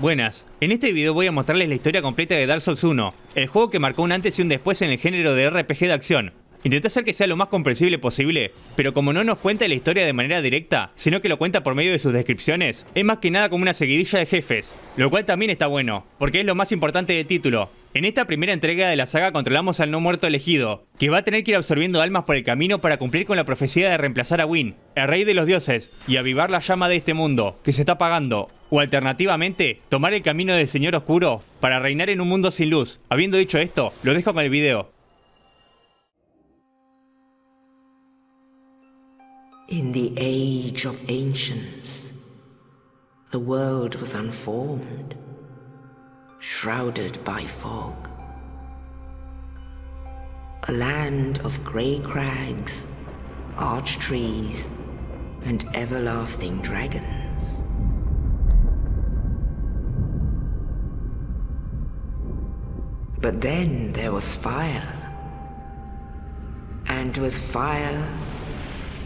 Buenas, en este video voy a mostrarles la historia completa de Dark Souls 1, el juego que marcó un antes y un después en el género de RPG de acción. Intenté hacer que sea lo más comprensible posible, pero como no nos cuenta la historia de manera directa, sino que lo cuenta por medio de sus descripciones, es más que nada como una seguidilla de jefes, lo cual también está bueno, porque es lo más importante del título. En esta primera entrega de la saga controlamos al no muerto elegido, que va a tener que ir absorbiendo almas por el camino para cumplir con la profecía de reemplazar a Wynn, el rey de los dioses, y avivar la llama de este mundo, que se está apagando, o alternativamente, tomar el camino del señor oscuro para reinar en un mundo sin luz. Habiendo dicho esto, lo dejo con el video. In the age of ancients, the world was unformed, shrouded by fog. A land of grey crags, arch trees, and everlasting dragons. But then there was fire, and with fire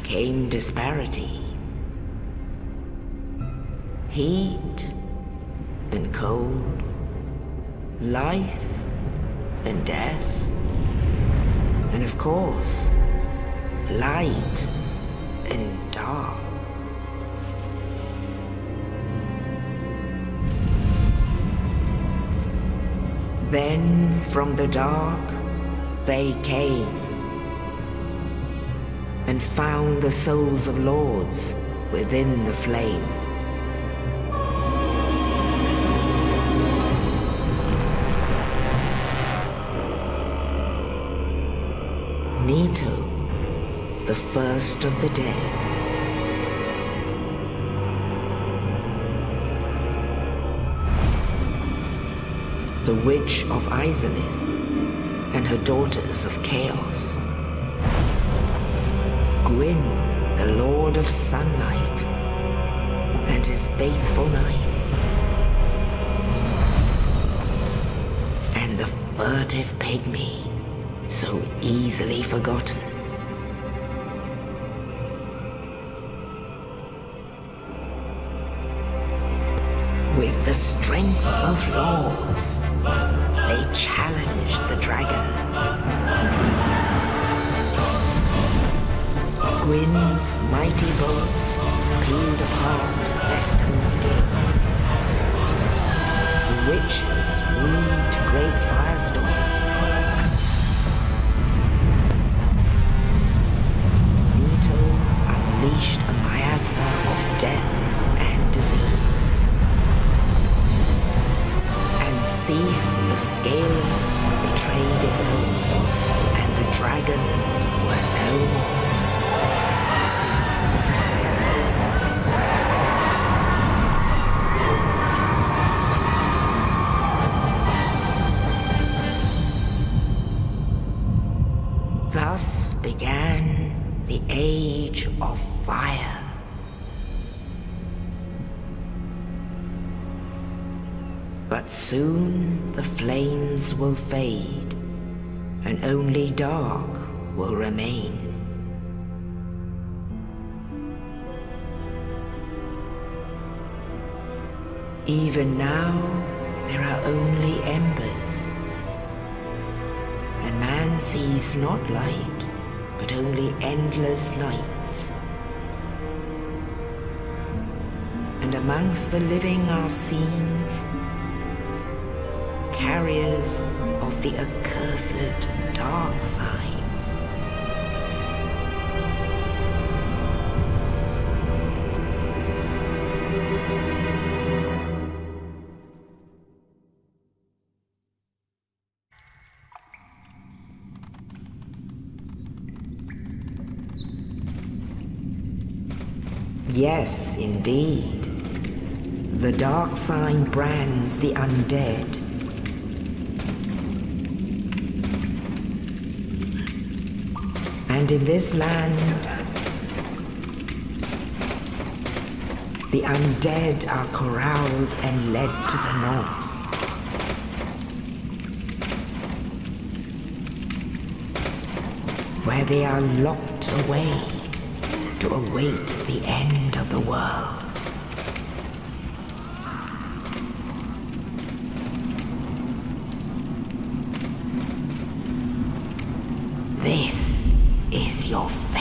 came disparity. Heat and cold, life and death, and of course, light and dark. Then from the dark they came, and found the souls of lords within the flame. Nito, the first of the dead. The Witch of Izalith and her daughters of chaos. Gwyn, the Lord of Sunlight, and his faithful knights. And the furtive pygmy, so easily forgotten. With the strength of lords, they challenged the dragons. Gwyn's mighty bolts peeled apart their stone skins. The witches weaved great firestorms. Unleashed a miasma of death and disease. And Seath the Scaleless betrayed his own, and the dragons were no more. Thus began the age of fire. But soon the flames will fade, and only dark will remain. Even now, there are only embers, and man sees not light, but only endless nights. And amongst the living are seen carriers of the accursed dark side. Yes, indeed. The dark sign brands the undead. And in this land, the undead are corralled and led to the north. Where they are locked away to await the end of the world. is your fate.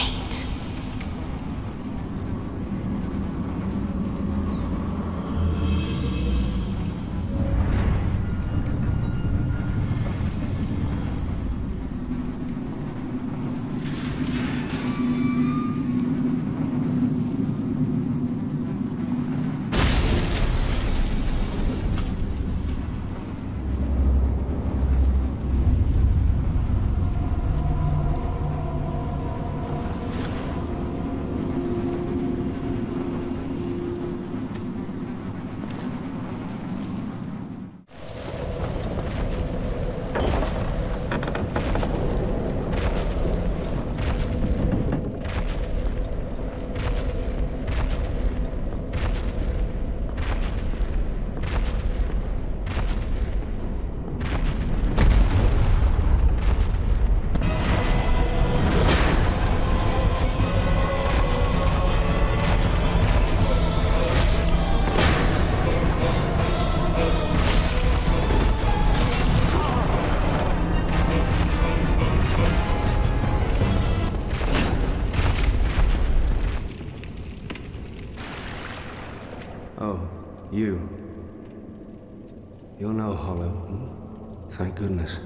Goodness.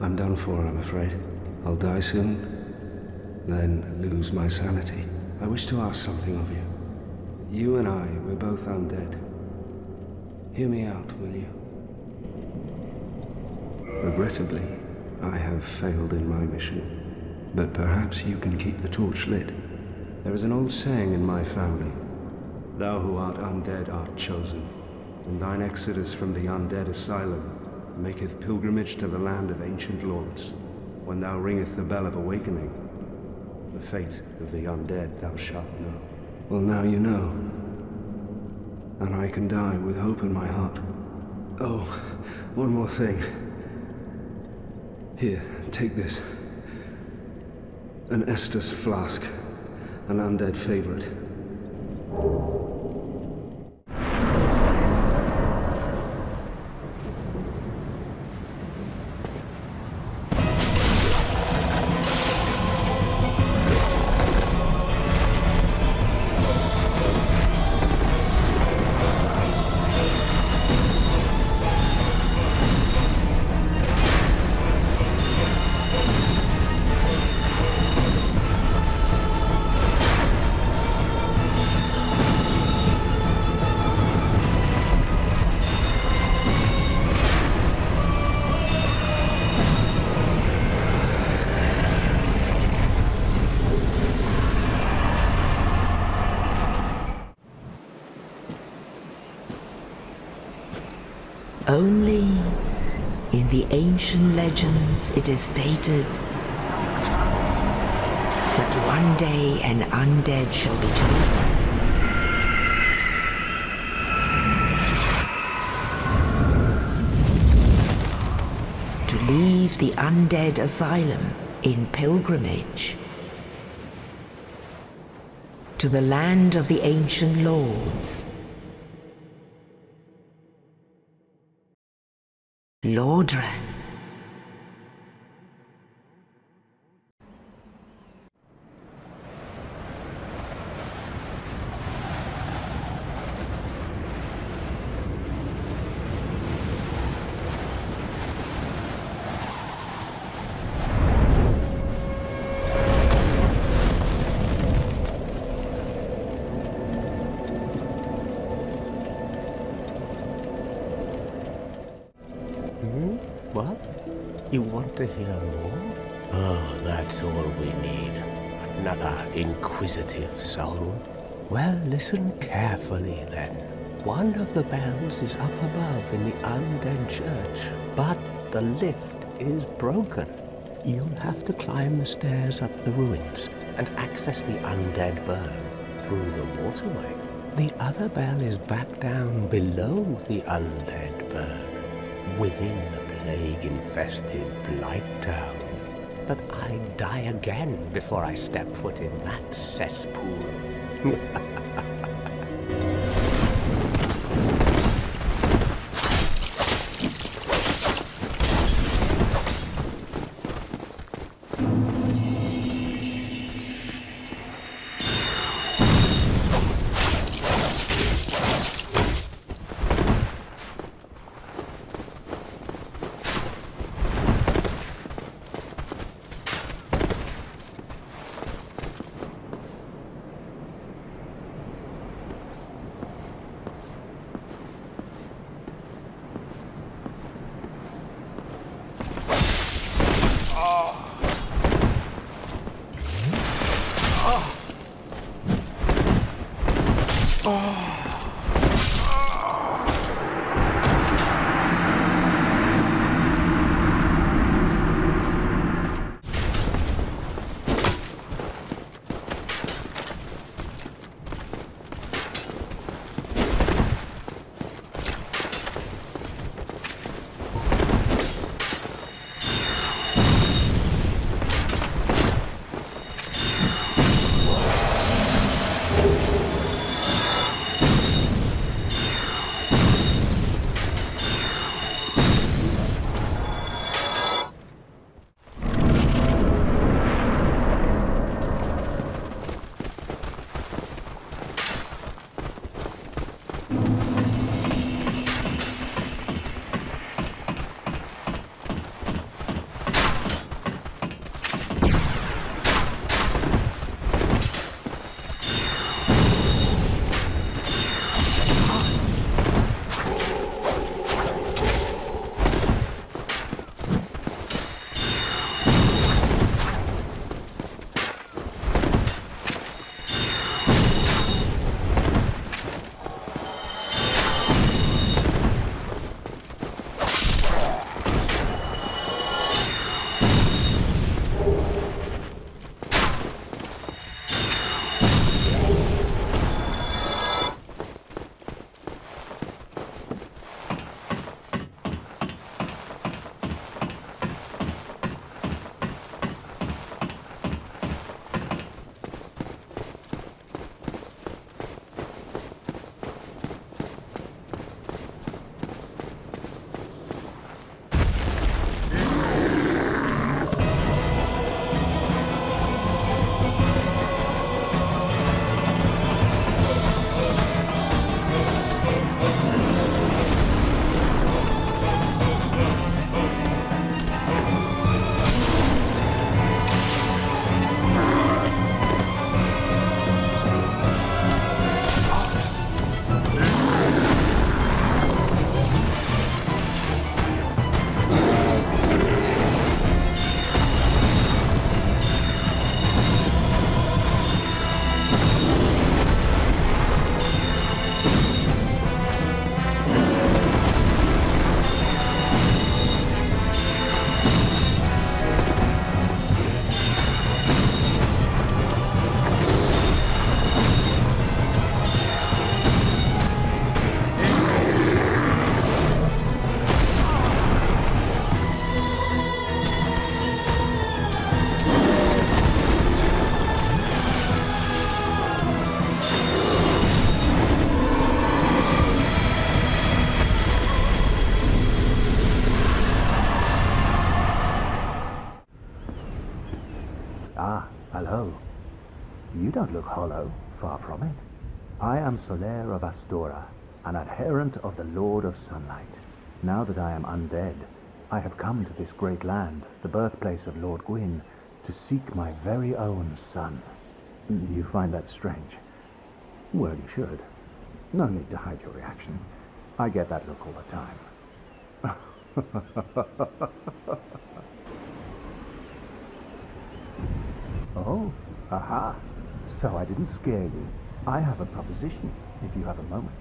I'm done for, I'm afraid. I'll die soon, then lose my sanity. I wish to ask something of you. You and I, we're both undead. Hear me out, will you? Regrettably, I have failed in my mission, but perhaps you can keep the torch lit. There is an old saying in my family, thou who art undead art chosen, and thine exodus from the undead asylum maketh pilgrimage to the land of ancient lords. When thou ringeth the bell of awakening, the fate of the undead thou shalt know. Well, now you know, and I can die with hope in my heart. Oh, one more thing. Here, take this. An Estus flask, an undead favorite. Only in the ancient legends it is stated that one day an undead shall be chosen. To leave the undead asylum in pilgrimage to the land of the ancient lords. Lordran. You want to hear more? Oh, that's all we need. Another inquisitive soul. Well, listen carefully then. One of the bells is up above in the undead church, but the lift is broken. You'll have to climb the stairs up the ruins and access the undead burrow through the waterway. The other bell is back down below the undead burrow, within the plague-infested Blight Town. But I'd die again before I step foot in that cesspool. don't look hollow, far from it. I am Solaire of Astora, an adherent of the Lord of Sunlight. Now that I am undead, I have come to this great land, the birthplace of Lord Gwyn, to seek my very own son. You find that strange? Well, you should. No need to hide your reaction. I get that look all the time. Oh, aha. So I didn't scare you. I have a proposition, if you have a moment.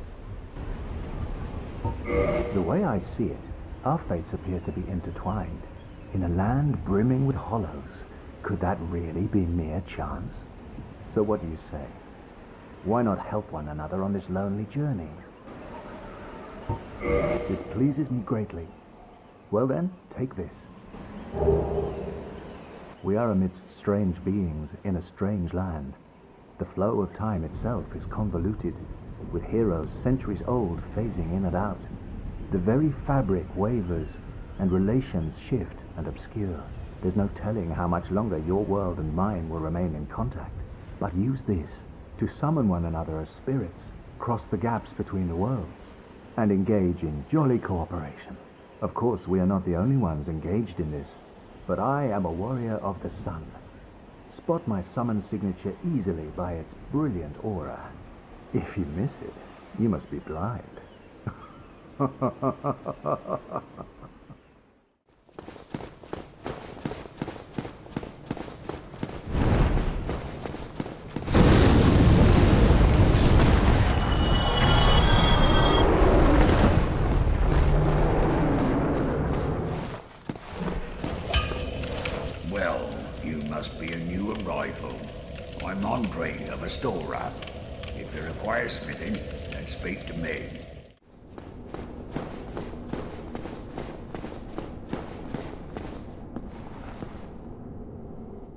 The way I see it, our fates appear to be intertwined. In a land brimming with hollows, could that really be mere chance? So what do you say? Why not help one another on this lonely journey? This pleases me greatly. Well then, take this. We are amidst strange beings in a strange land. The flow of time itself is convoluted, with heroes centuries old phasing in and out. The very fabric wavers, and relations shift and obscure. There's no telling how much longer your world and mine will remain in contact. But use this to summon one another as spirits, cross the gaps between the worlds, and engage in jolly cooperation. Of course, we are not the only ones engaged in this, but I am a warrior of the sun. Spot my summon signature easily by its brilliant aura. If you miss it, you must be blind. Astora. If you require smithing, then speak to me.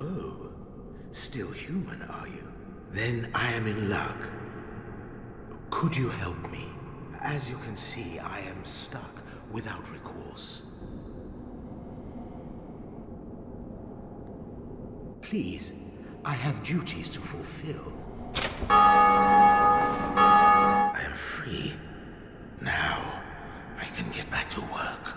Oh, still human, are you? Then I am in luck. Could you help me? As you can see, I am stuck without recourse. Please, I have duties to fulfill. I am free. Now, I can get back to work.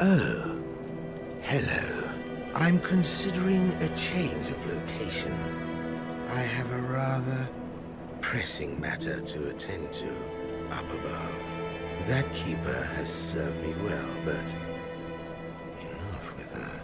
Oh, hello. I'm considering a change of location. I have a rather pressing matter to attend to up above. That keeper has served me well, but enough with her.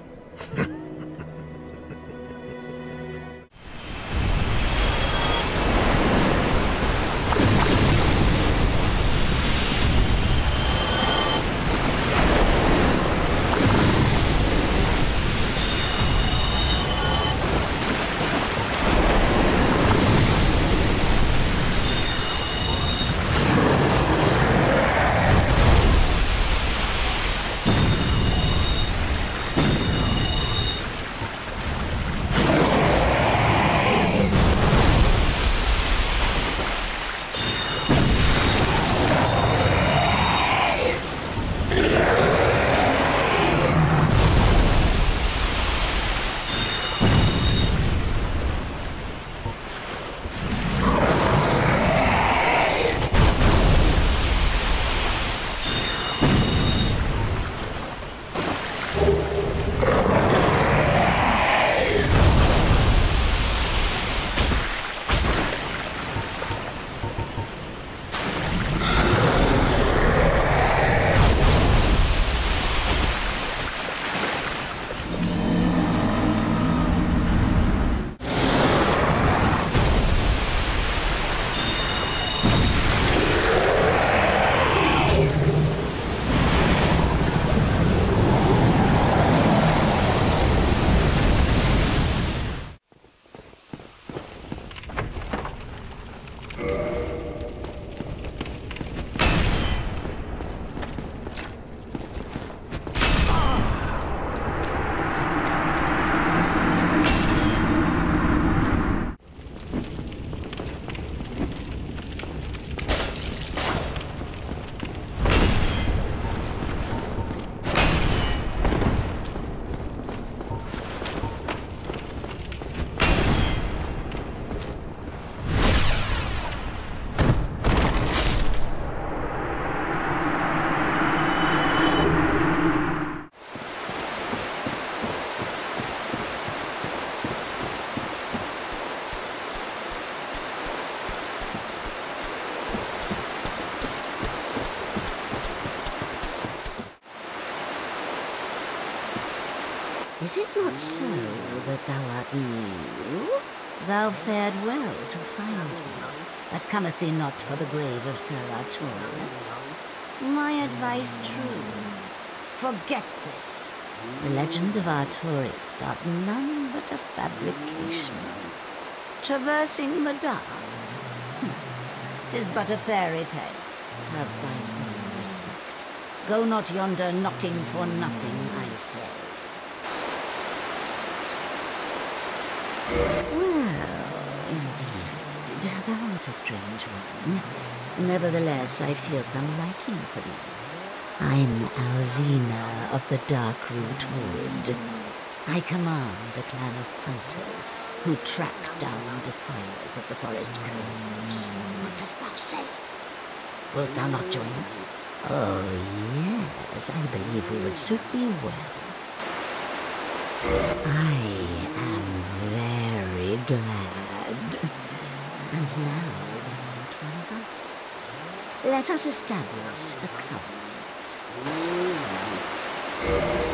Is it not so that thou art new? Thou fared well to find me, but comest thee not for the grave of Sir Artorias? My advice true. Forget this. The legend of Artorias art none but a fabrication. Traversing the dark. 'Tis but a fairy tale. Have thine own respect. Go not yonder knocking for nothing, I say. Well, indeed, thou art a strange one. Nevertheless, I feel some liking for thee. I'm Alvina of the Darkroot Wood. I command a clan of hunters who track down defilers of the forest graves. What dost thou say? Wilt thou not join us? Oh, yes, I believe we would suit thee well. I am very glad. And now thou art one of us. Let us establish a covenant.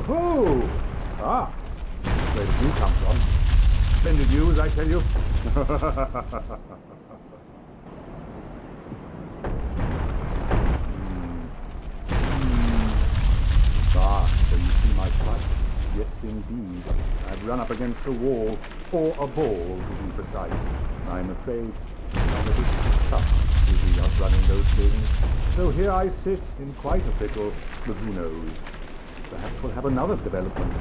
Woohoo! Ah, that's where the view comes from. Splendid views, I tell you. Ah, so you see my plight. Yes, indeed. I've run up against a wall, or a ball, to be precise. I'm afraid I'm a bit tough. Of running those things. So here I sit in quite a pickle with who knows. Perhaps we'll have another development.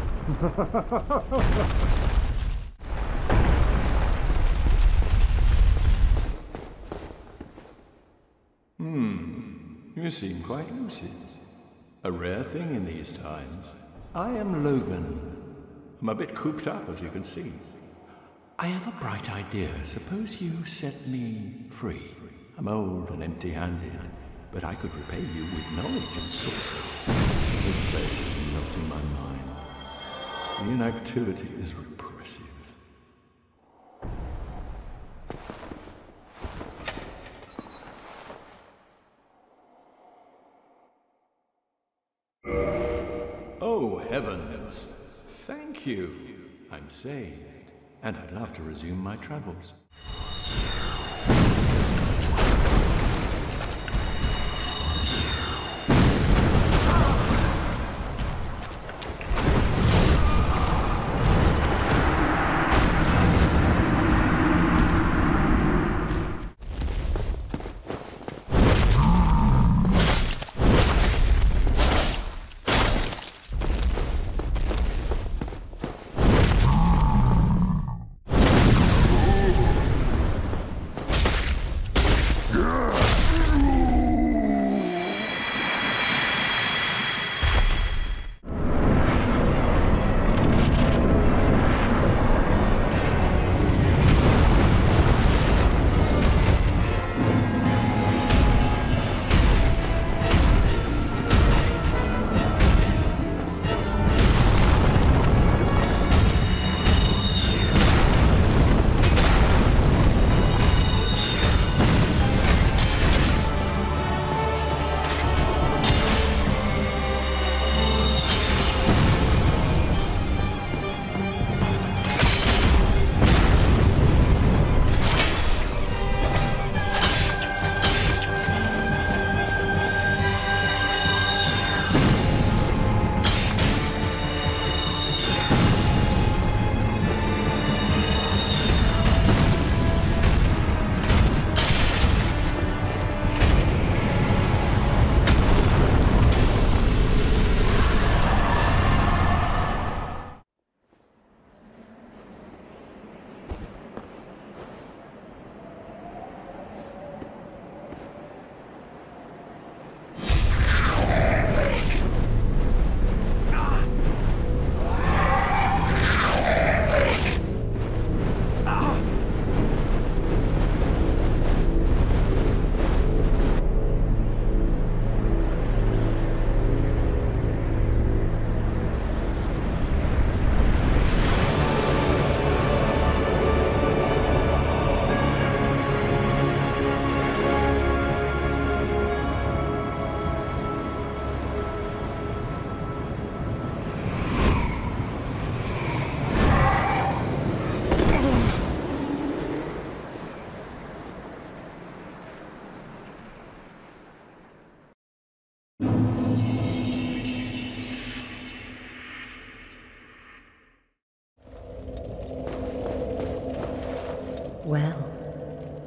You seem quite lucid. A rare thing in these times. I am Logan. I'm a bit cooped up, as you can see. I have a bright idea. Suppose you set me free. I'm old and empty-handed, but I could repay you with knowledge and sorcery. This place is melting my mind. The inactivity is repressive. Oh, heavens! Thank you! I'm saved, and I'd love to resume my travels.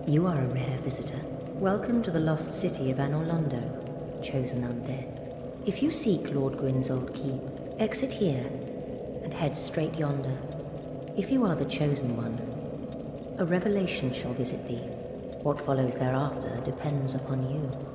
You are a rare visitor. Welcome to the lost city of Anor Londo, chosen undead. If you seek Lord Gwyn's old keep, exit here and head straight yonder. If you are the chosen one, a revelation shall visit thee. What follows thereafter depends upon you.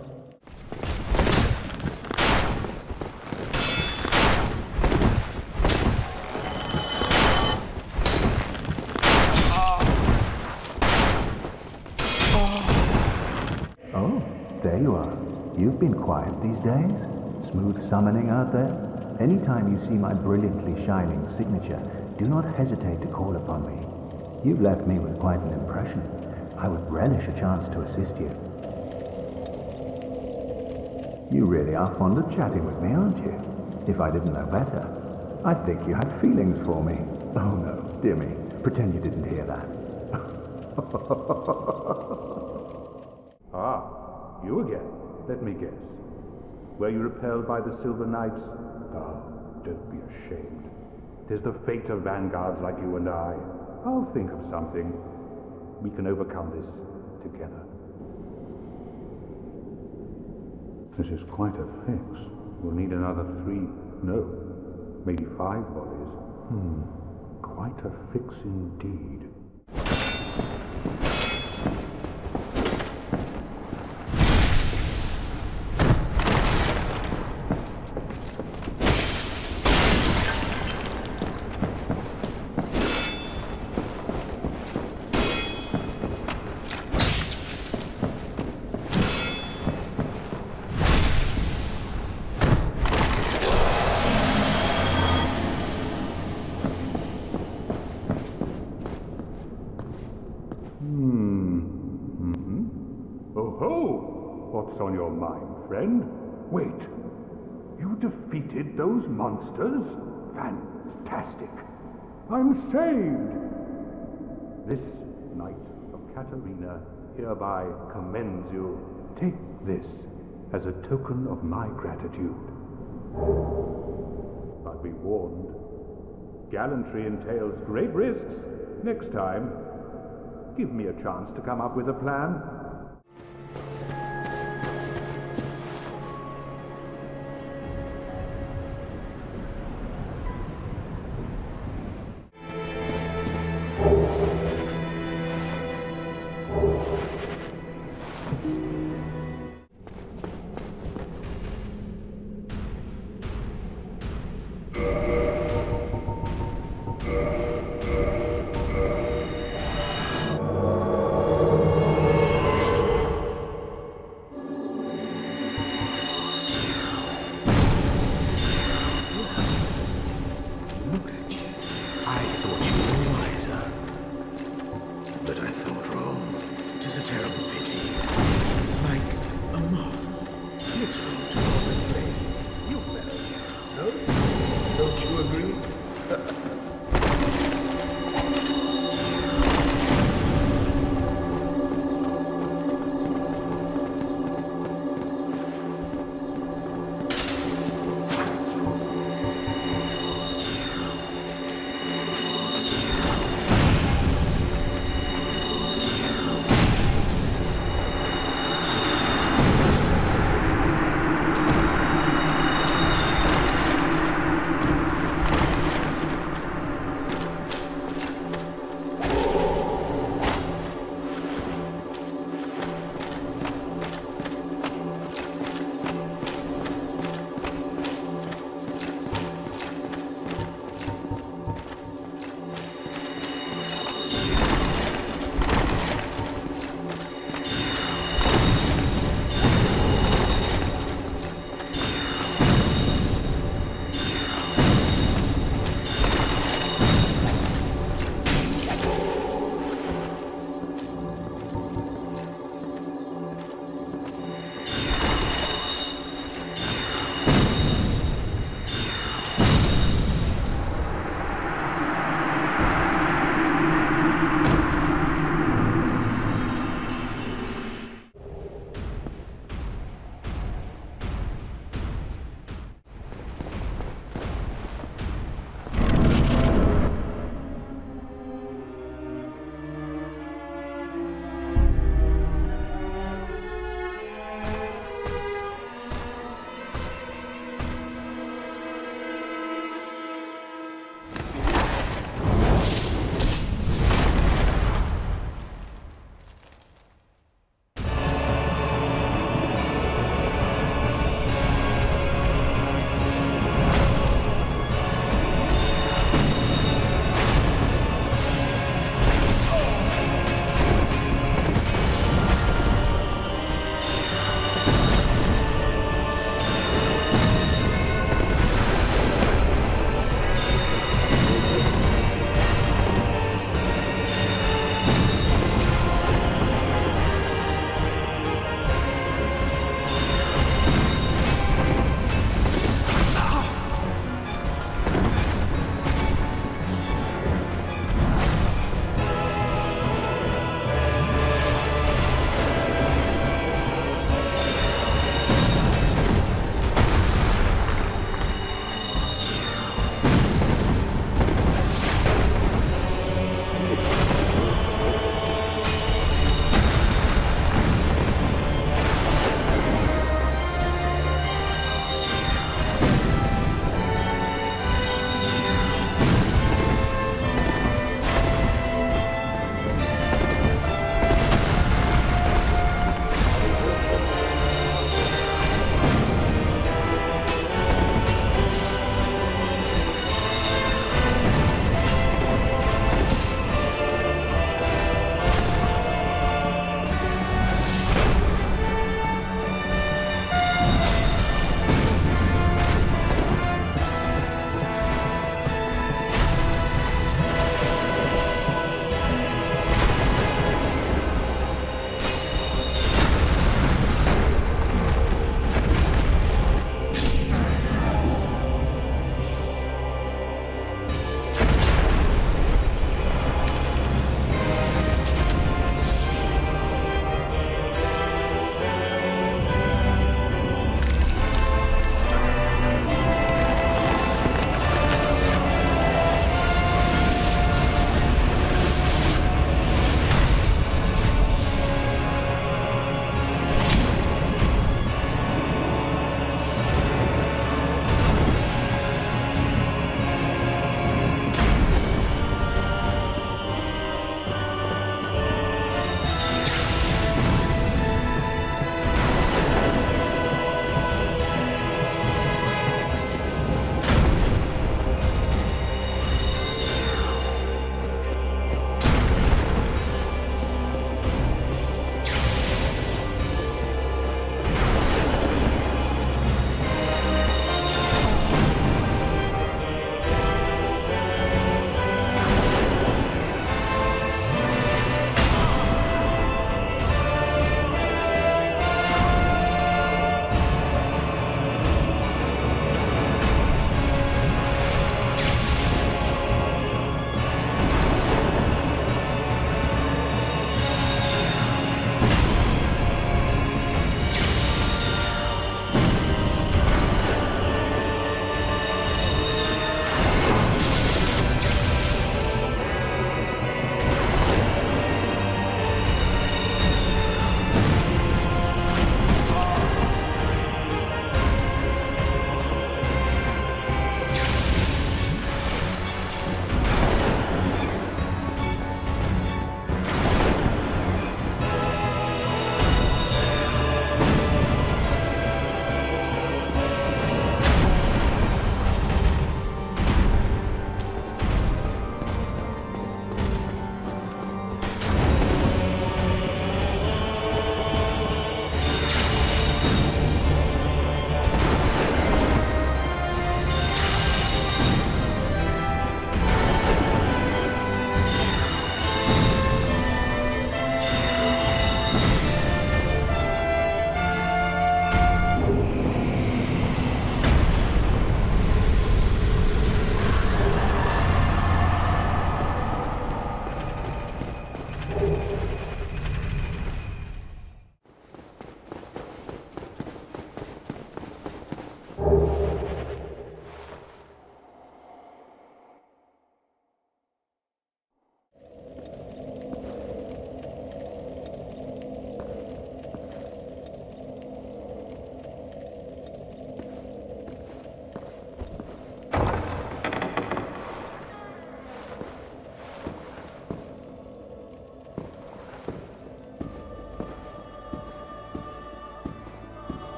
You've been quiet these days. Smooth summoning out there. Anytime you see my brilliantly shining signature, do not hesitate to call upon me. You've left me with quite an impression. I would relish a chance to assist you. You really are fond of chatting with me, aren't you? If I didn't know better, I'd think you had feelings for me. Oh no, dear me. Pretend you didn't hear that. Ah, you again. Let me guess. Were you repelled by the Silver Knights? Ah, don't be ashamed. 'Tis the fate of vanguards like you and I. I'll think of something. We can overcome this together. This is quite a fix. We'll need another 3, no, maybe 5 bodies. Quite a fix indeed. Wait, you defeated those monsters? Fantastic! I'm saved! This Knight of Catarina hereby commends you. Take this as a token of my gratitude. But be warned, gallantry entails great risks. Next time, give me a chance to come up with a plan.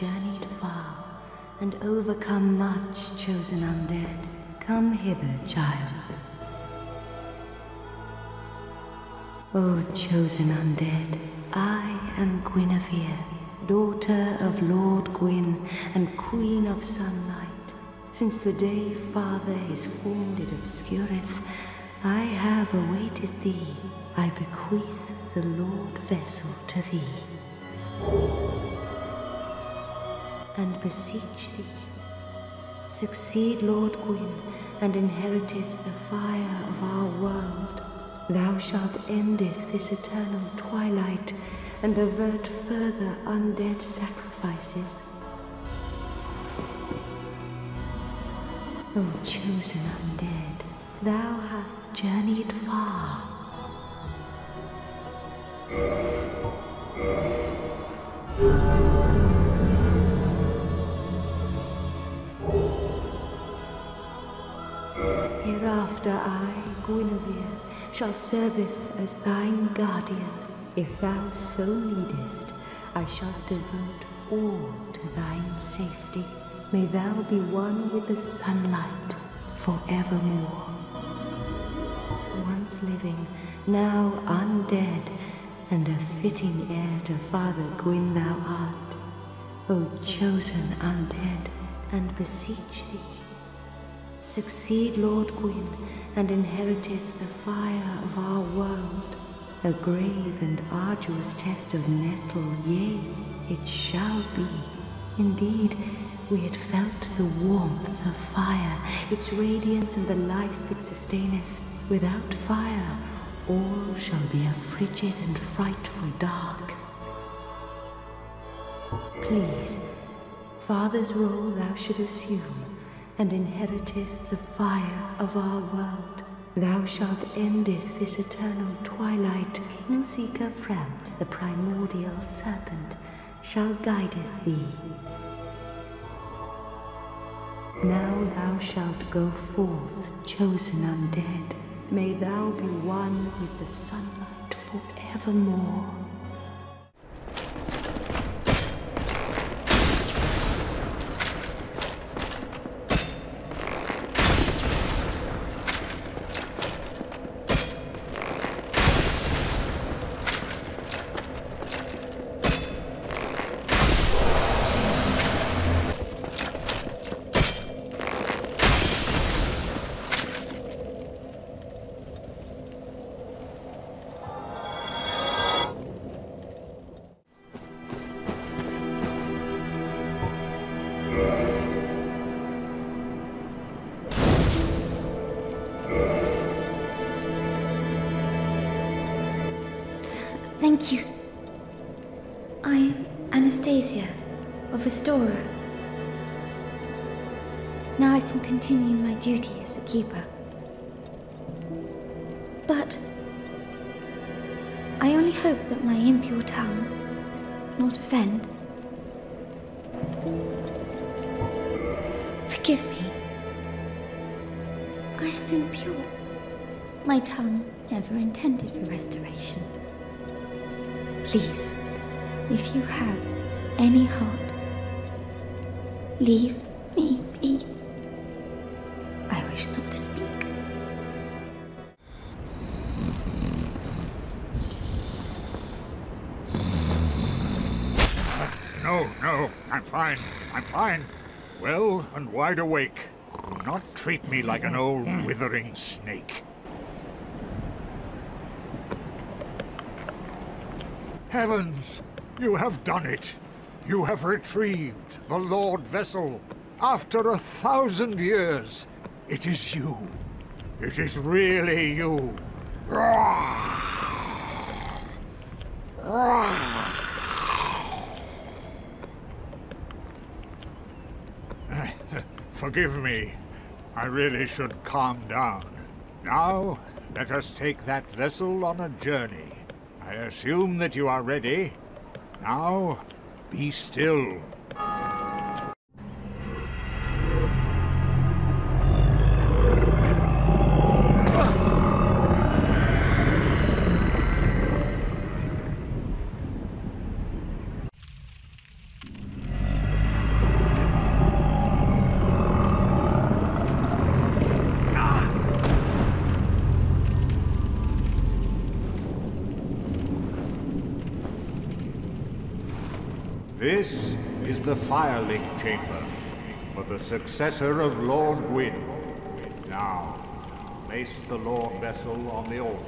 journeyed far and overcome much, chosen undead. Come hither, child. O chosen undead, I am Gwynevere, daughter of Lord Gwyn and Queen of Sunlight. Since the day Father his form did obscureth, I have awaited thee. I bequeath the Lord vessel to thee, and beseech thee, succeed Lord Gwyn, and inheriteth the fire of our world. Thou shalt endeth this eternal twilight, and avert further undead sacrifices. O chosen undead, thou hast journeyed far. Hereafter I, Gwynevere, shall serveth as thine guardian. If thou so needest, I shall devote all to thine safety. May thou be one with the sunlight forevermore. Once living, now undead, and a fitting heir to Father Gwyn thou art, O chosen undead, and beseech thee. Succeed Lord Gwyn, and inheriteth the fire of our world. A grave and arduous test of nettle, yea, it shall be. Indeed, we had felt the warmth of fire, its radiance and the life it sustaineth. Without fire, all shall be a frigid and frightful dark. Please, Father's role thou should assume, and inheriteth the fire of our world. Thou shalt endeth this eternal twilight. Kingseeker Frampt, the primordial serpent, shall guideth thee. Now thou shalt go forth, chosen undead. May thou be one with the sunlight forevermore. Thank you. I am Anastasia of Astora. Now I can continue my duty as a keeper. But I only hope that my impure tongue does not offend. Forgive me. I am impure. My tongue never intended for restoration. Please, if you have any heart, leave me be. I wish not to speak. No, I'm fine. Well and wide awake. Do not treat me like an old withering snake. Heavens, you have done it. You have retrieved the Lord Vessel. After 1,000 years, it is you. It is really you. Forgive me. I really should calm down. Now, let us take that vessel on a journey. I assume that you are ready. Now, be still. This is the Firelink Chamber, for the successor of Lord Gwyn. Now, place the Lord vessel on the altar.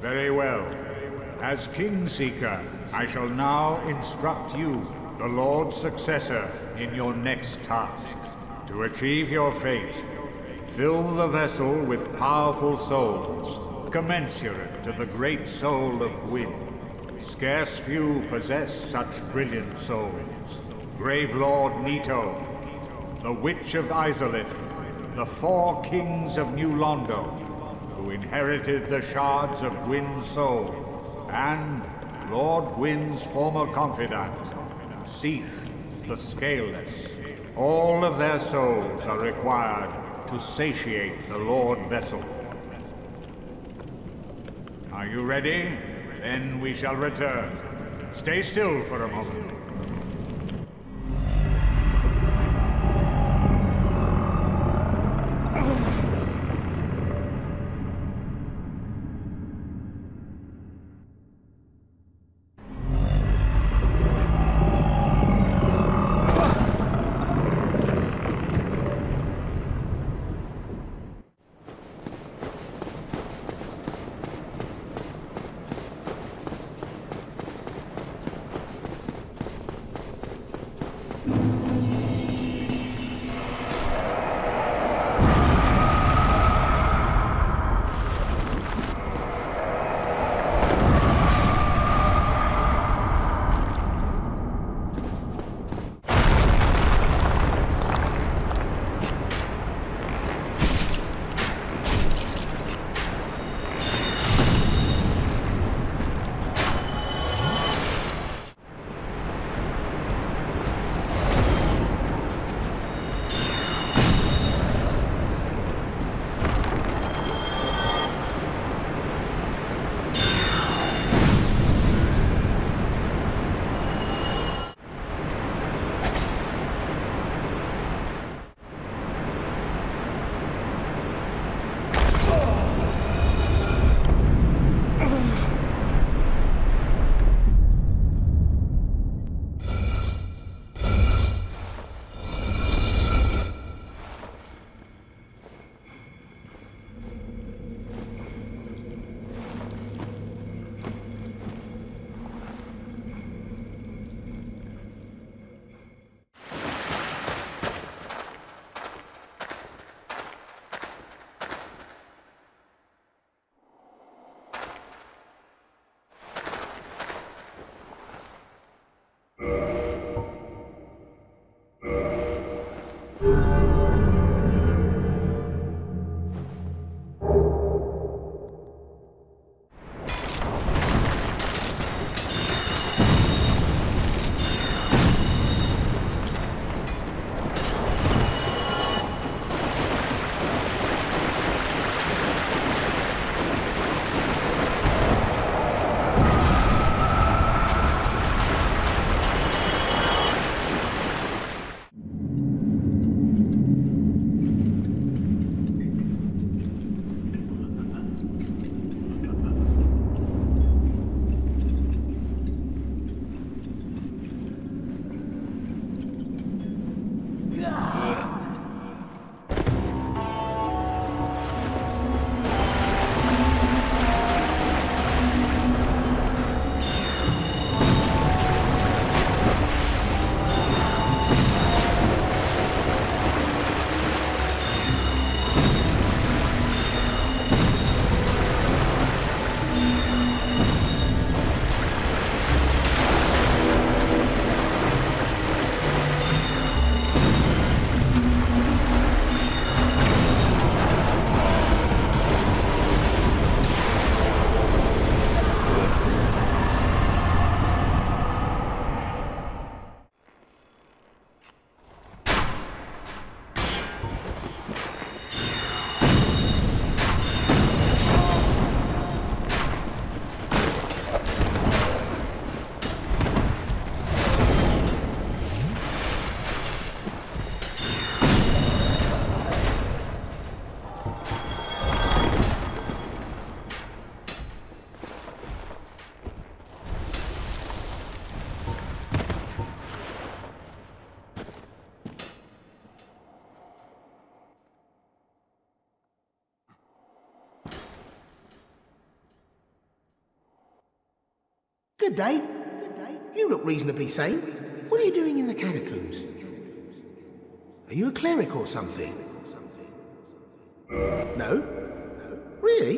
Very well. As Kingseeker, I shall now instruct you, the Lord's successor, in your next task. To achieve your fate, fill the vessel with powerful souls, commensurate to the great soul of Gwyn. Scarce few possess such brilliant souls. Grave Lord Nito, the Witch of Izalith, the four kings of New Londo, who inherited the shards of Gwyn's soul, and Lord Gwyn's former confidant, Seath the Scaleless. All of their souls are required to satiate the Lord vessel. Are you ready? Then we shall return. Stay still for a moment. Good day. You look reasonably sane. What are you doing in the catacombs? Are you a cleric or something? No? Really?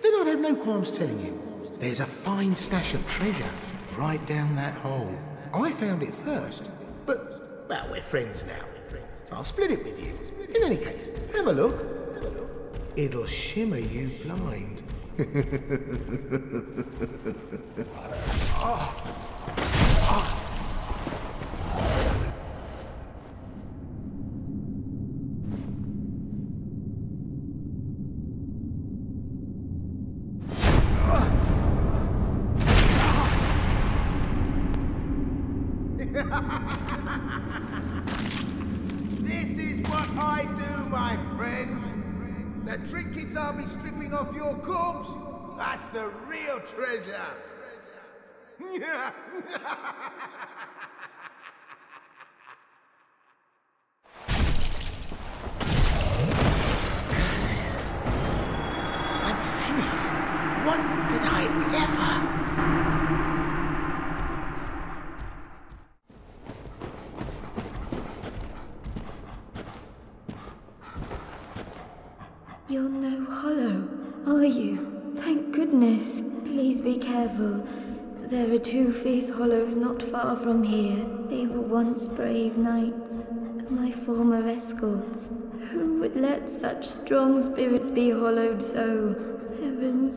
Then I'd have no qualms telling you. There's a fine stash of treasure right down that hole. I found it first, but, well, we're friends now. I'll split it with you. In any case, have a look. It'll shimmer you blind. This is what I do, my friend. The trinkets I'll be stripping off your corpse, that's the real treasure. Curses. I'm finished. What did I ever... You're no hollow, are you? Thank goodness. Please be careful. There are two fierce hollows not far from here. They were once brave knights, my former escorts. Who would let such strong spirits be hollowed so? Heavens,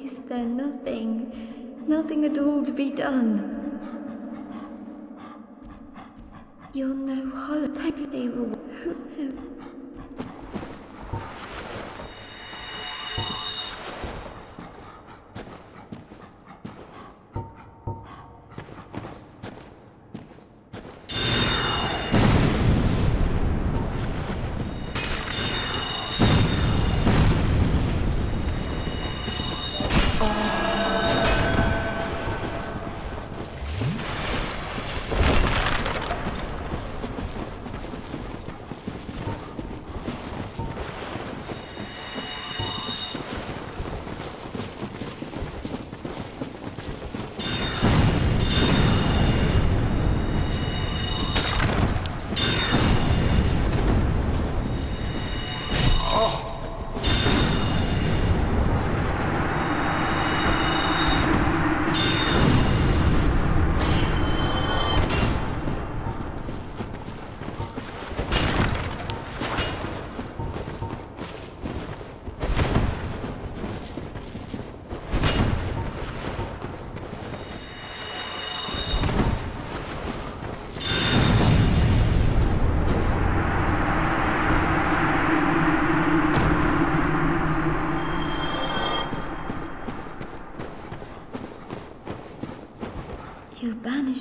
is there nothing? Nothing at all to be done? You're no hollow. They were...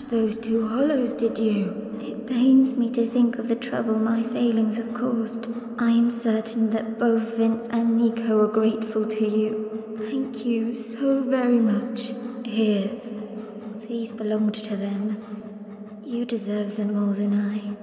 Those two hollows, did you? It pains me to think of the trouble my failings have caused. I am certain that both Vince and Nico are grateful to you. Thank you so very much. Here, these belonged to them. You deserve them more than I.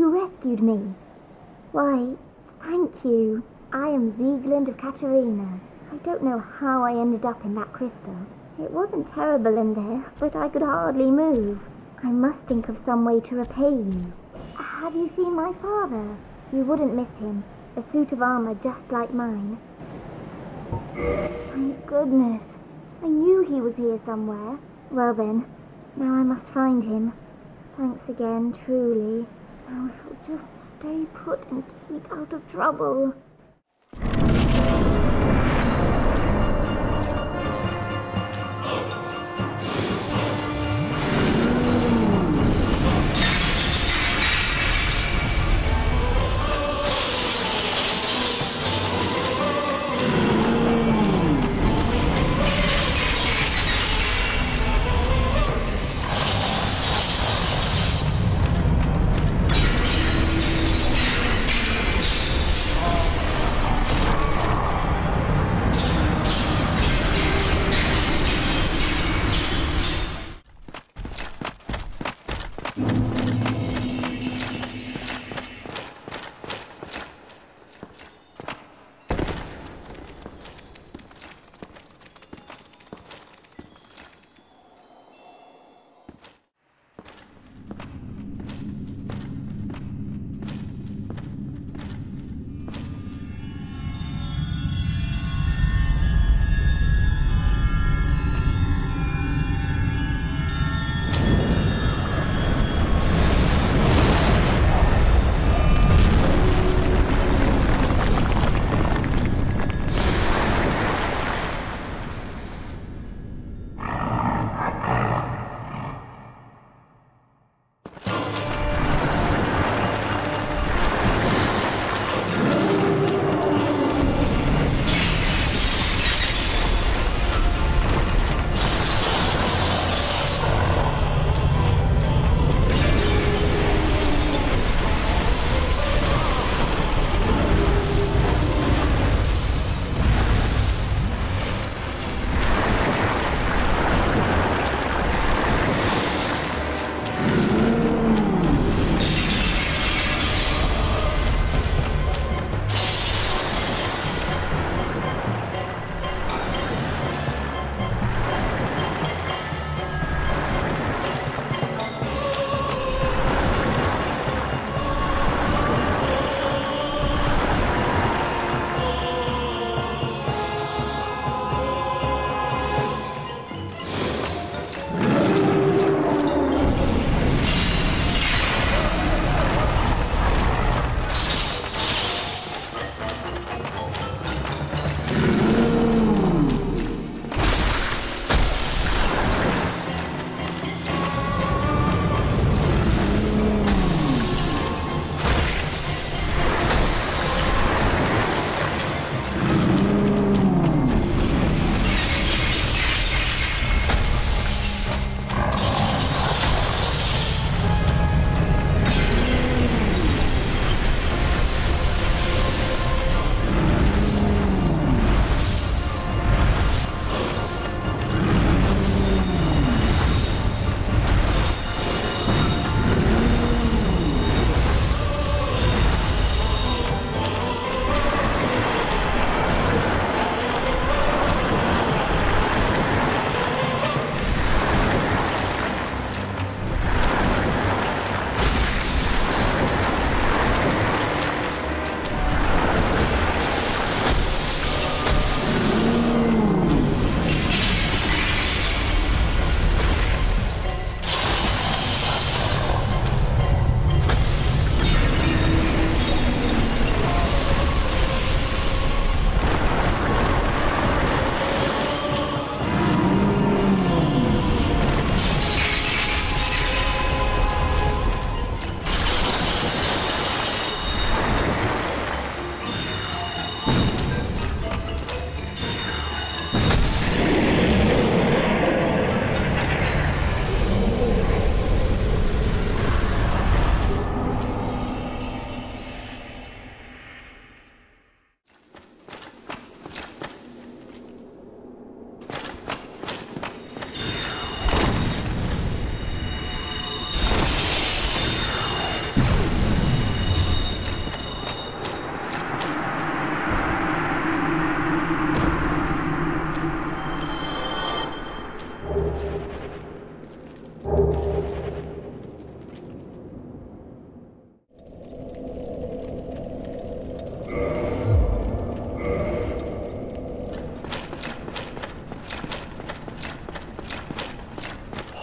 who rescued me. Why, thank you. I am Siegmeyer of Catarina. I don't know how I ended up in that crystal. It wasn't terrible in there, but I could hardly move. I must think of some way to repay you. Have you seen my father? You wouldn't miss him. A suit of armor just like mine. My goodness. I knew he was here somewhere. Well then, now I must find him. Thanks again, truly. Now I shall just stay put and keep out of trouble.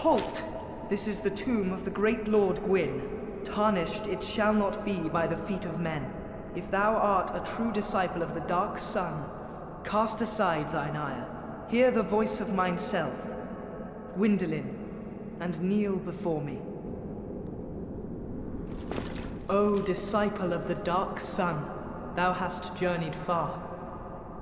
Halt! This is the tomb of the great Lord Gwyn. Tarnished it shall not be by the feet of men. If thou art a true disciple of the Dark Sun, cast aside thine ire. Hear the voice of mine self, Gwyndolin, and kneel before me. O disciple of the Dark Sun, thou hast journeyed far.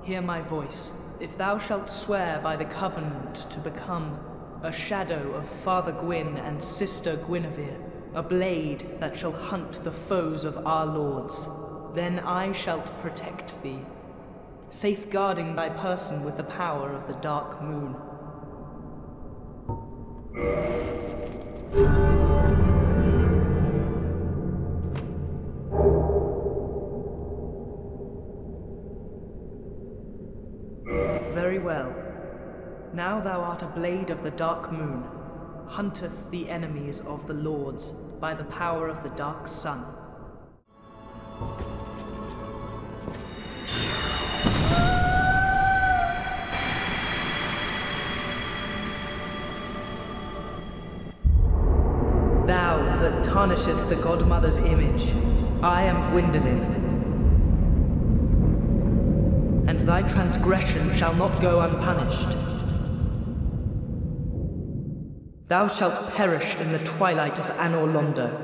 Hear my voice. If thou shalt swear by the Covenant to become a shadow of Father Gwyn and Sister Gwynevere, a blade that shall hunt the foes of our lords, then I shall protect thee, safeguarding thy person with the power of the Dark Moon. Very well. Now thou art a blade of the Dark Moon, hunteth the enemies of the lords by the power of the Dark Sun. Thou that tarnisheth the Godmother's image, I am Gwyndolin, and thy transgression shall not go unpunished. Thou shalt perish in the twilight of Anor Londo.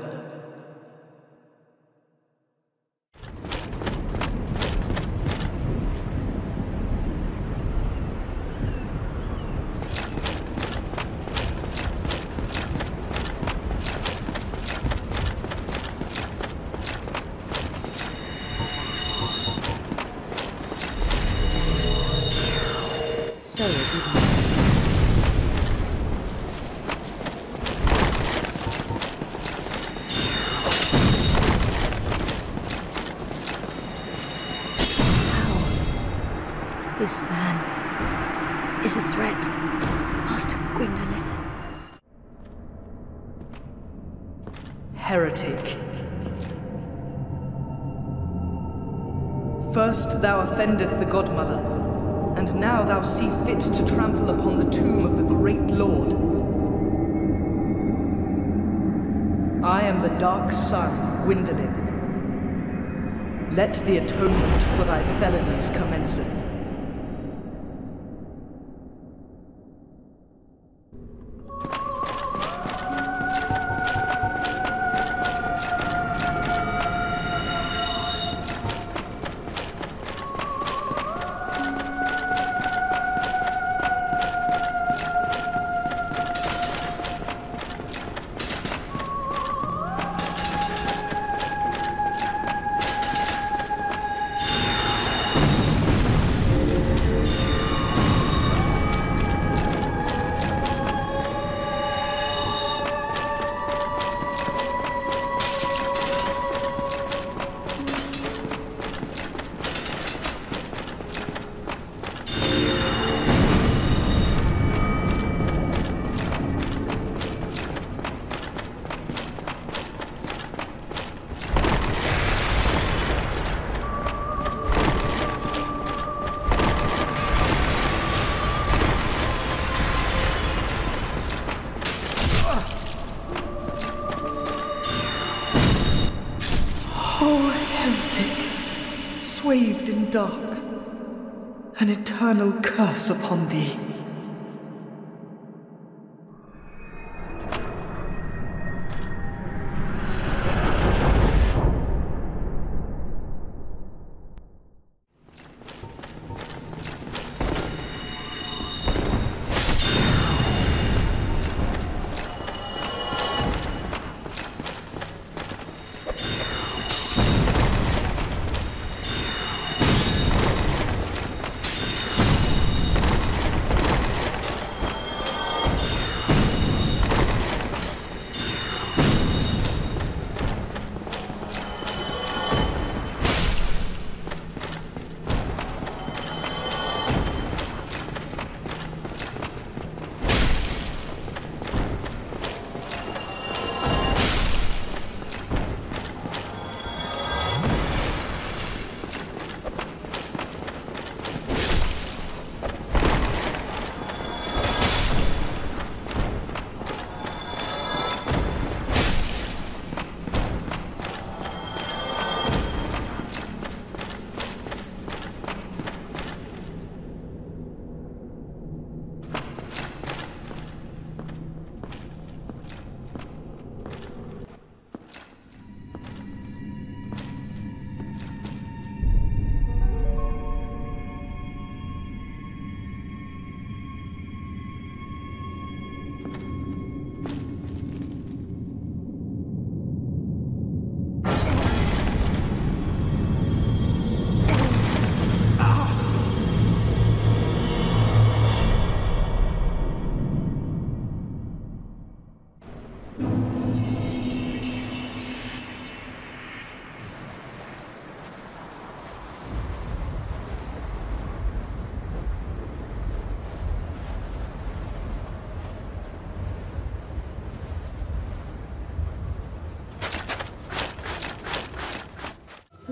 First thou offendeth the Godmother, and now thou see fit to trample upon the tomb of the great Lord. I am the Dark Sun, Gwyndolin. Let the atonement for thy felonies commenceth. Dark, an eternal curse upon thee.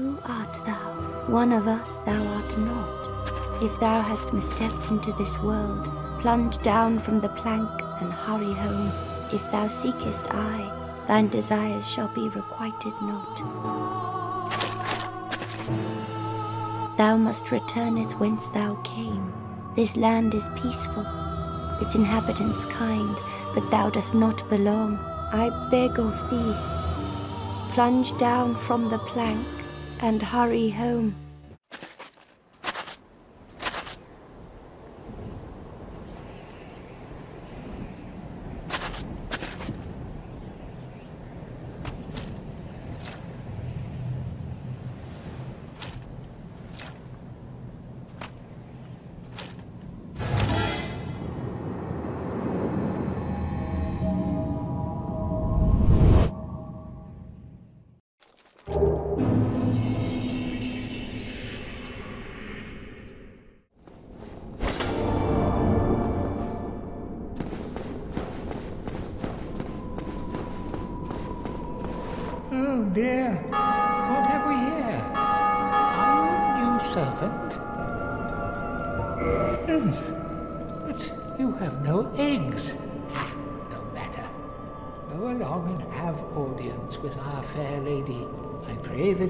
Who art thou? One of us thou art not. If thou hast misstepped into this world, plunge down from the plank and hurry home. If thou seekest I, thine desires shall be requited not. Thou must returneth whence thou came. This land is peaceful, its inhabitants kind, but thou dost not belong. I beg of thee, plunge down from the plank and hurry home.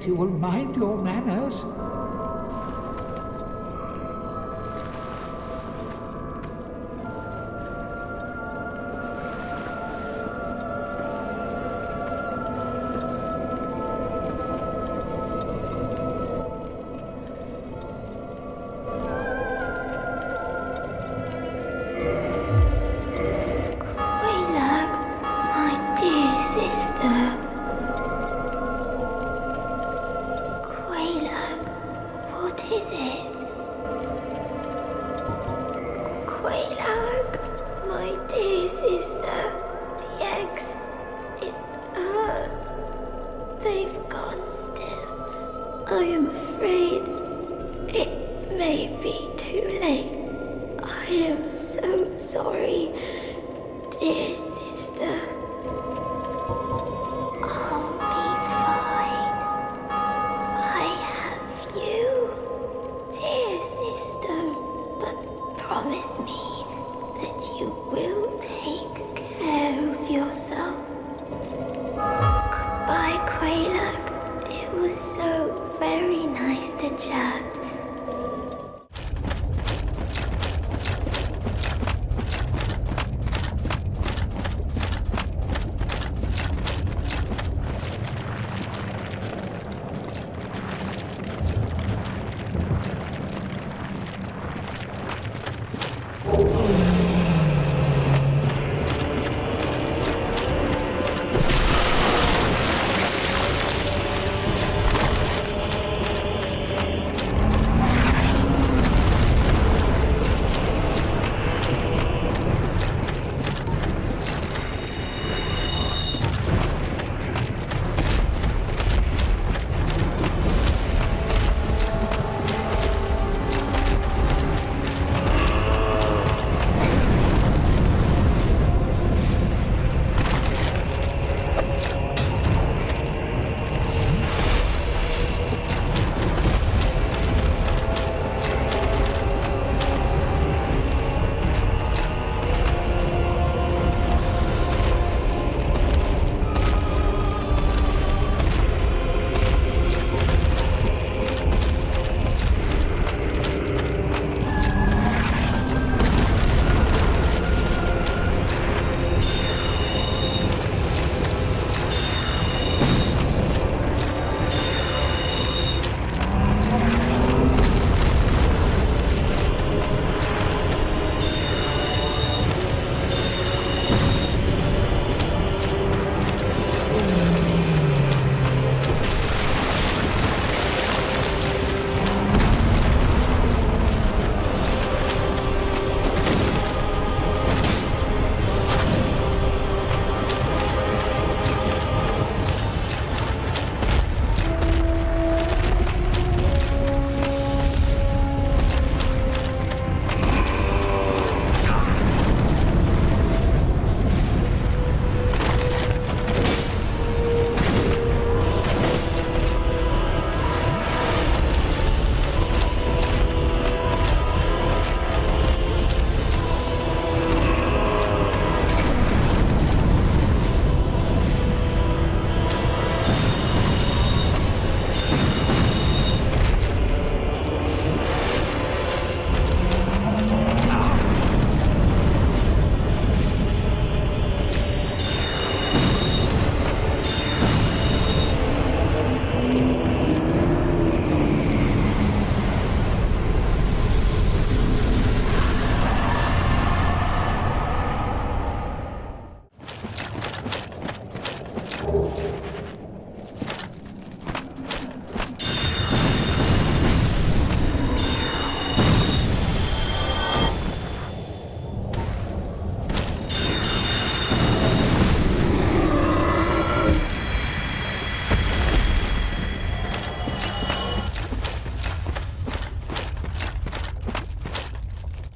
You will mind your manners.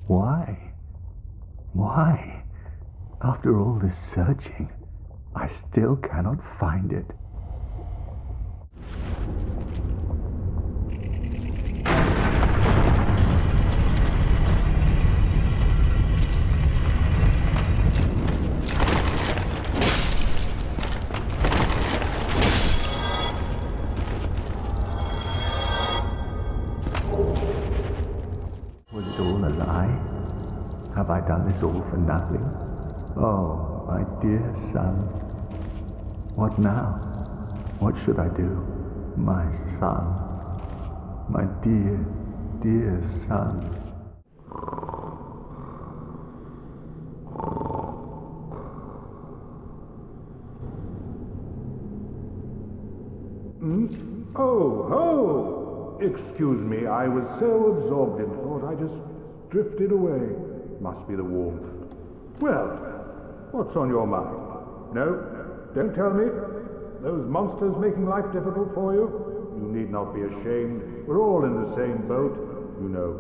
Why? Why? After all this searching, I still cannot find it. Have I done this all for nothing? Oh, my dear son. What now? What should I do? My son. My dear, dear son. Oh, ho! Excuse me, I was so absorbed in thought, I just drifted away. Must be the warmth. Well, what's on your mind? No? Don't tell me? Those monsters making life difficult for you? You need not be ashamed. We're all in the same boat, you know.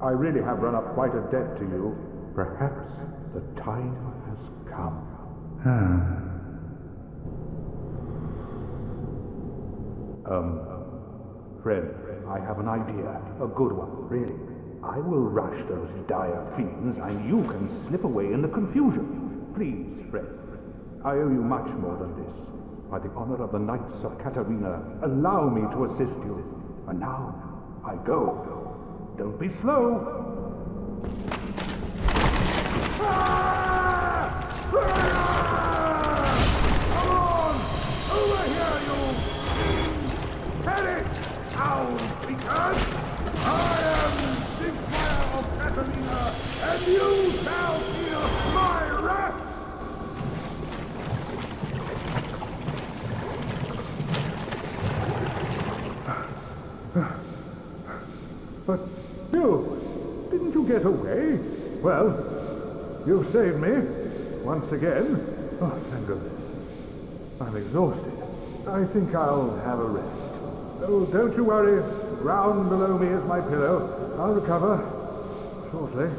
I really have run up quite a debt to you. Perhaps the tide has come. Friend, I have an idea. A good one, really. I will rush those dire fiends, and you can slip away in the confusion. Please, friend. I owe you much more than this. By the honor of the Knights of Catarina, allow me to assist you. And now, I go. Don't be slow. Come on! Over here, you fiends! Head it out, because I am... Catarina, and you shall feel my wrath! But you, didn't you get away? Well, you saved me, once again. Oh, thank goodness. I'm exhausted. I think I'll have a rest. Oh, don't you worry. Ground below me is my pillow. I'll recover. Shortly.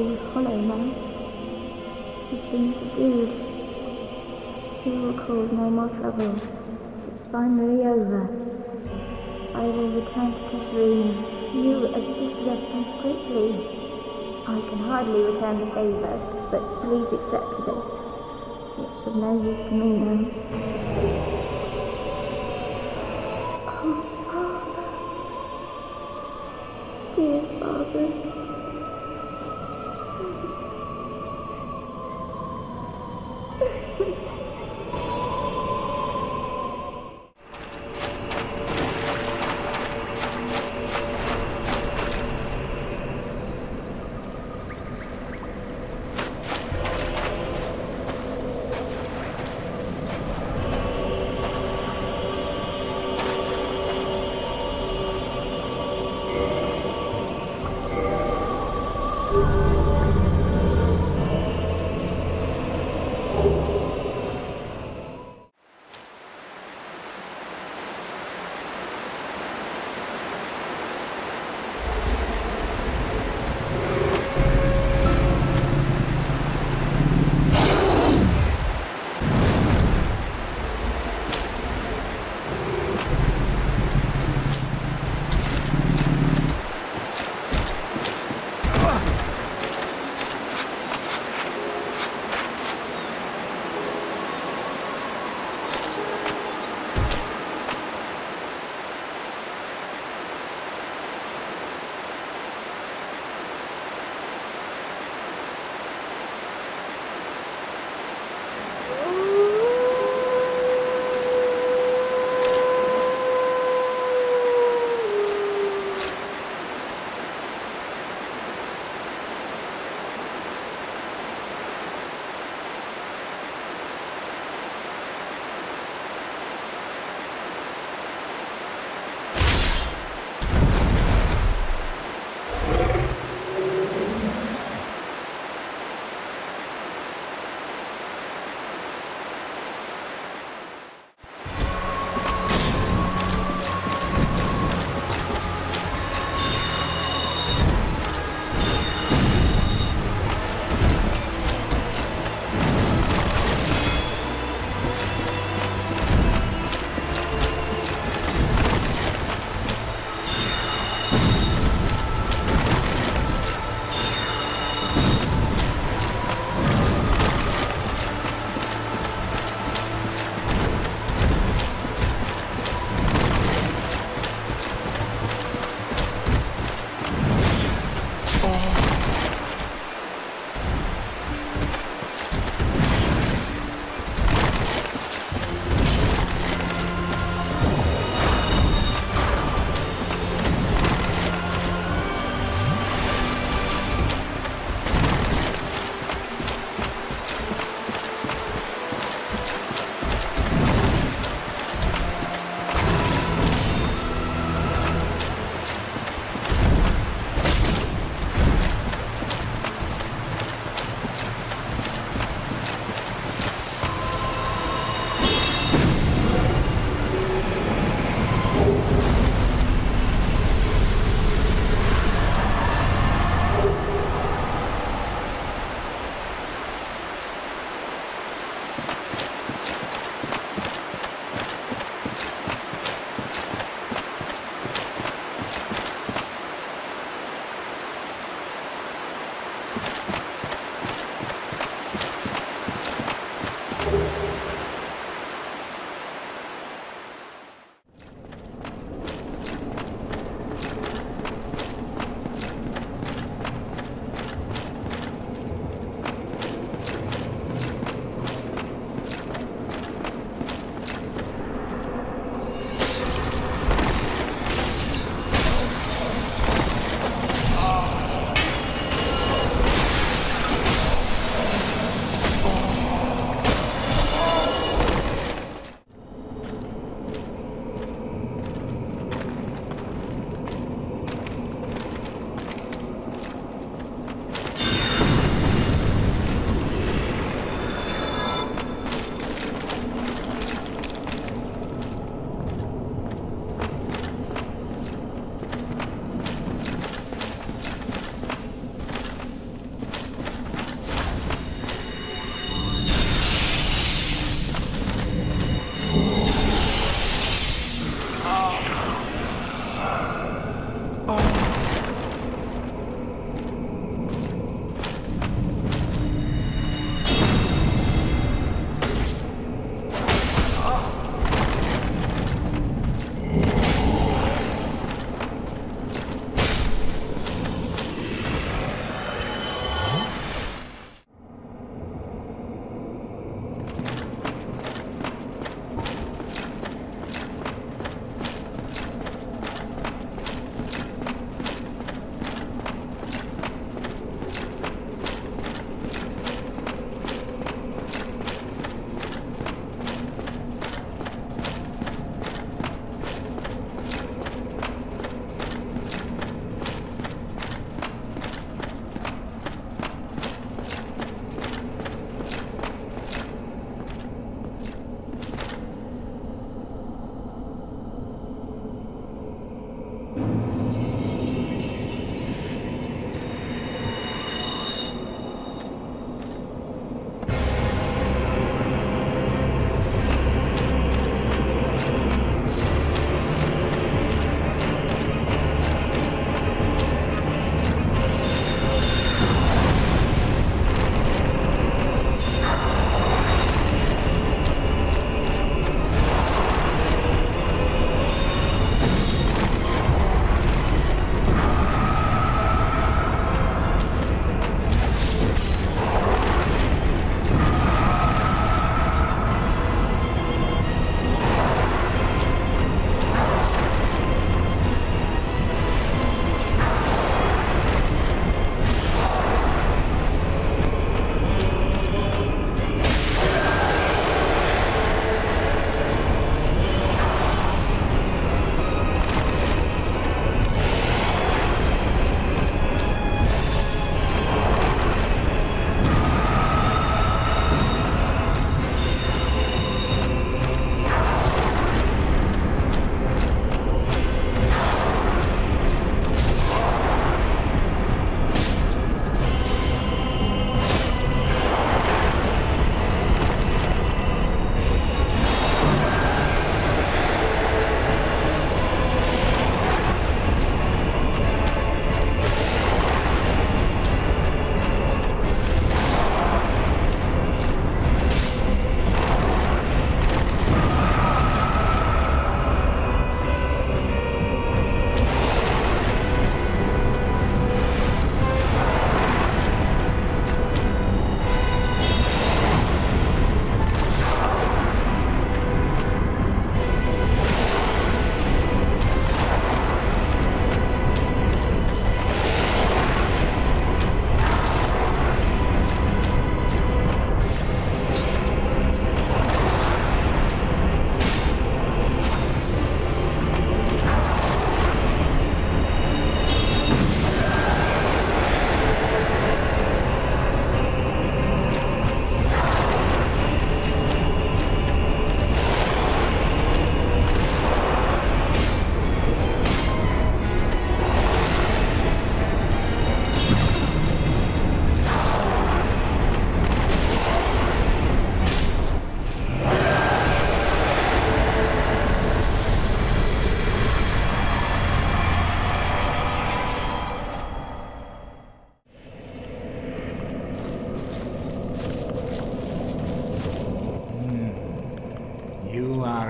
always follow, man. These things are good. He will cause no more trouble. It's finally over. I will return to Catarina. You assisted us discreetly. I can hardly return the favor, but please accept this. It's of no use to me now. Oh, Father. Dear Father.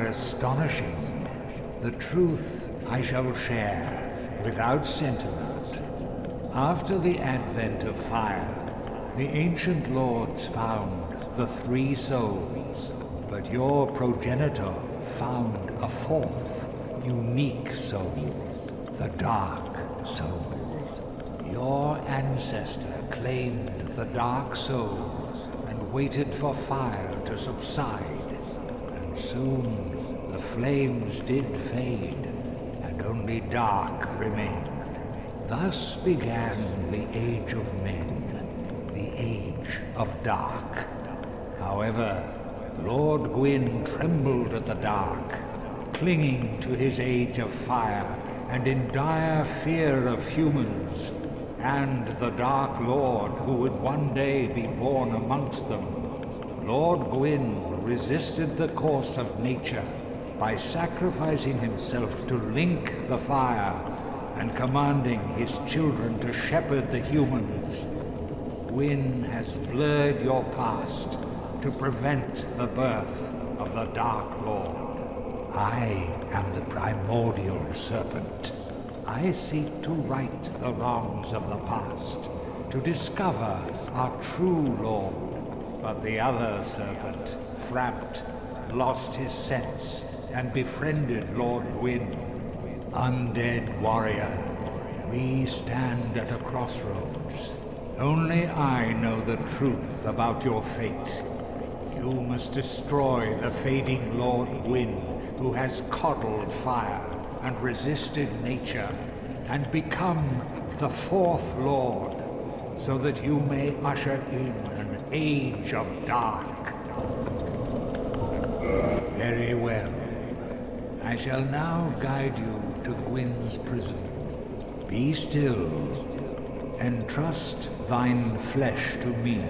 are astonishing. The truth I shall share, without sentiment. After the advent of fire, the ancient lords found the three souls, but your progenitor found a fourth, unique soul, the Dark Soul. Your ancestor claimed the Dark Souls and waited for fire to subside, and soon the flames did fade, and only dark remained. Thus began the Age of Men, the Age of Dark. However, Lord Gwyn trembled at the dark, clinging to his Age of Fire, and in dire fear of humans, and the Dark Lord who would one day be born amongst them. Lord Gwyn resisted the course of nature by sacrificing himself to link the fire and commanding his children to shepherd the humans. Gwyn has blurred your past to prevent the birth of the Dark Lord. I am the primordial serpent. I seek to right the wrongs of the past, to discover our true Lord. But the other serpent, Frampt, lost his sense and befriended Lord Wynn. Undead warrior, we stand at a crossroads. Only I know the truth about your fate. You must destroy the fading Lord Wynn, who has coddled fire and resisted nature, and become the fourth Lord, so that you may usher in an Age of Dark. Very well. I shall now guide you to Gwyn's prison. Be still, and trust thine flesh to me.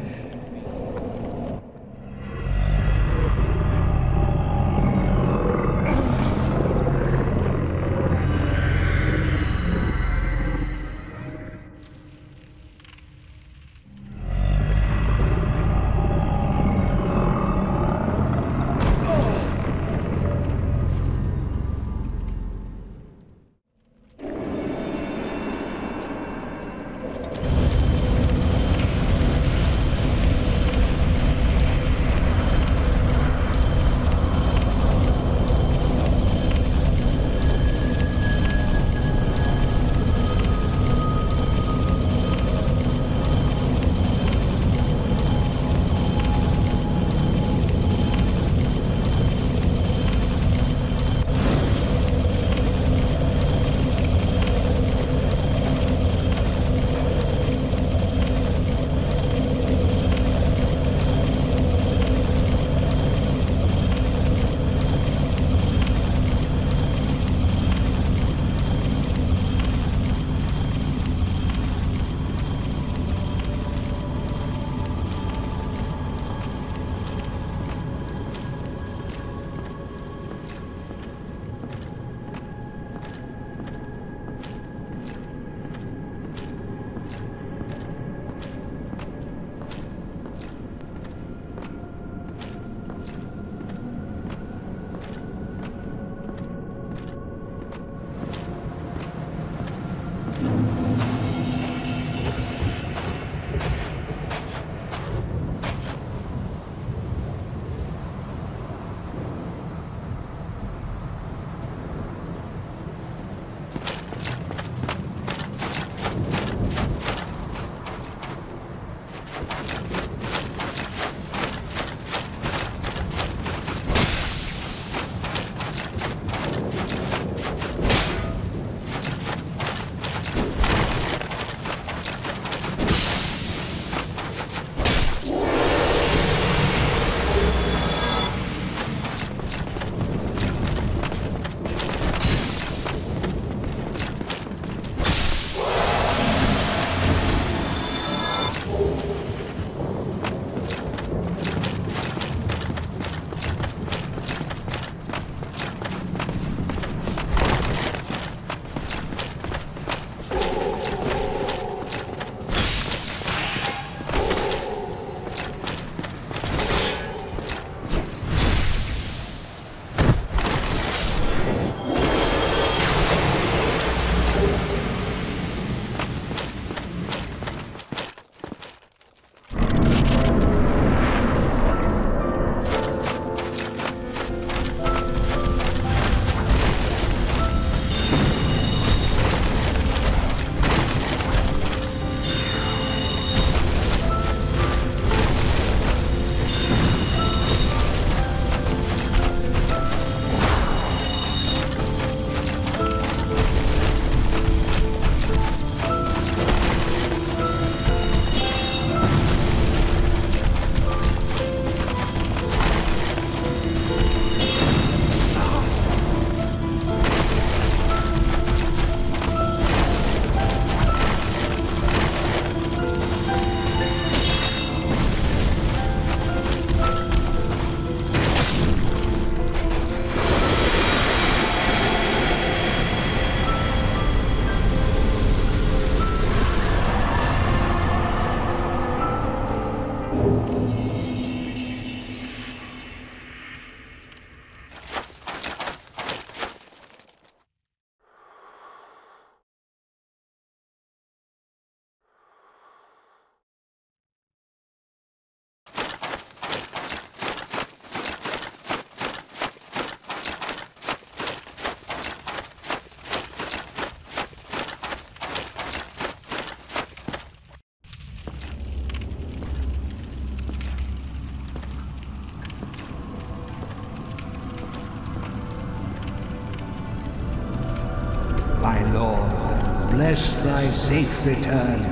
bless thy safe return.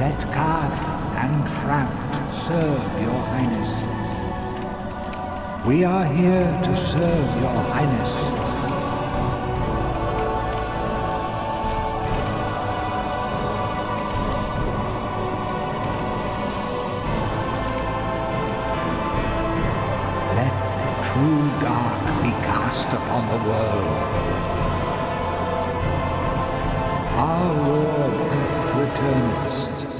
Let Cath and Frampt serve your highness. We are here to serve your highness. Dark be cast upon the world. Our Lord hath returned.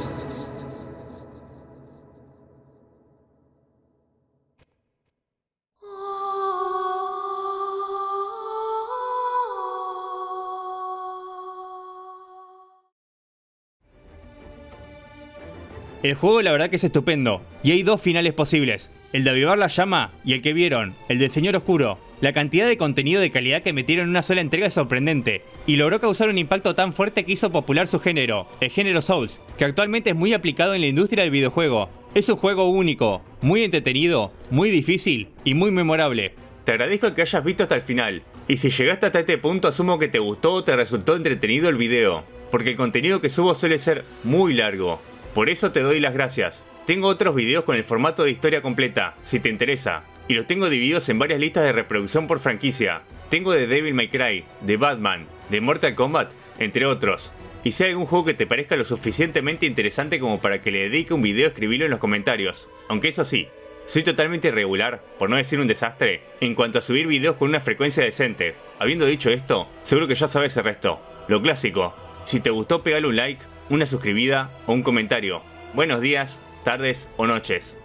El juego la verdad que es estupendo, y hay dos finales posibles. El de avivar la llama y el que vieron, el del Señor Oscuro. La cantidad de contenido de calidad que metieron en una sola entrega es sorprendente, y logró causar un impacto tan fuerte que hizo popular su género, el género Souls, que actualmente es muy aplicado en la industria del videojuego. Es un juego único, muy entretenido, muy difícil y muy memorable. Te agradezco que hayas visto hasta el final, y si llegaste hasta este punto asumo que te gustó o te resultó entretenido el video, porque el contenido que subo suele ser muy largo. Por eso te doy las gracias. Tengo otros videos con el formato de historia completa, si te interesa, y los tengo divididos en varias listas de reproducción por franquicia. Tengo de Devil May Cry, de Batman, de Mortal Kombat, entre otros. Y si hay algún juego que te parezca lo suficientemente interesante como para que le dedique un video, escribilo en los comentarios. Aunque eso sí, soy totalmente irregular, por no decir un desastre, en cuanto a subir videos con una frecuencia decente. Habiendo dicho esto, seguro que ya sabes el resto. Lo clásico, si te gustó pegale un like, una suscribida o un comentario. Buenos días, tardes o noches.